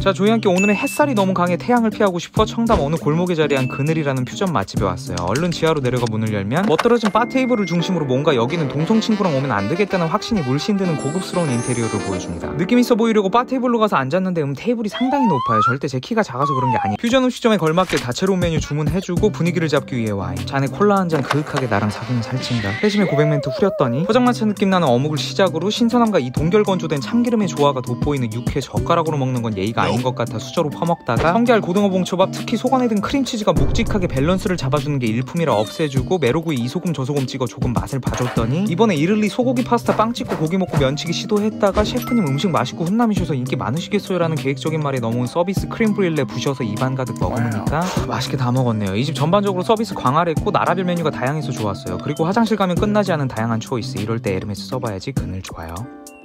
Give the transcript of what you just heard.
자, 조이한기 오늘은 햇살이 너무 강해 태양을 피하고 싶어 청담 어느 골목에 자리한 그늘이라는 퓨전 맛집에 왔어요. 얼른 지하로 내려가 문을 열면 멋들어진 바 테이블을 중심으로 뭔가 여기는 동성 친구랑 오면 안 되겠다는 확신이 물씬 드는 고급스러운 인테리어를 보여줍니다. 느낌 있어 보이려고 바 테이블로 가서 앉았는데 테이블이 상당히 높아요. 절대 제 키가 작아서 그런 게 아니에요. 퓨전 음식점에 걸맞게 다채로운 메뉴 주문해주고 분위기를 잡기 위해 와인, 잔에 콜라 한잔 그윽하게 나랑 사귀는 살찐다 회심의 고백 멘트 후렸더니 포장마차 느낌 나는 어묵을 시작으로 신선함과 이 동결 건조된 참기름의 조화가 돋보이는 육회 젓가락으로 먹는 건 예의가 아닌 것 같아 수저로 퍼먹다가 성게알 고등어 봉초밥 특히 속안에 든 크림치즈가 묵직하게 밸런스를 잡아주는 게 일품이라 없애주고 메로구이 이소금 저소금 찍어 조금 맛을 봐줬더니 이번에 이를리 소고기 파스타 빵 찍고 고기 먹고 면치기 시도했다가 셰프님 음식 맛있고 훈남이셔서 인기 많으시겠어요라는 계획적인 말이 넘어온 서비스 크림브륄레 부셔서 입안 가득 머금으니까 맛있게 다 먹었네요. 이 집 전반적으로 서비스 광활했고 나라별 메뉴가 다양해서 좋았어요. 그리고 화장실 가면 끝나지 않은 다양한 초이스 이럴 때 에르메스 써봐야지 그늘 좋아요.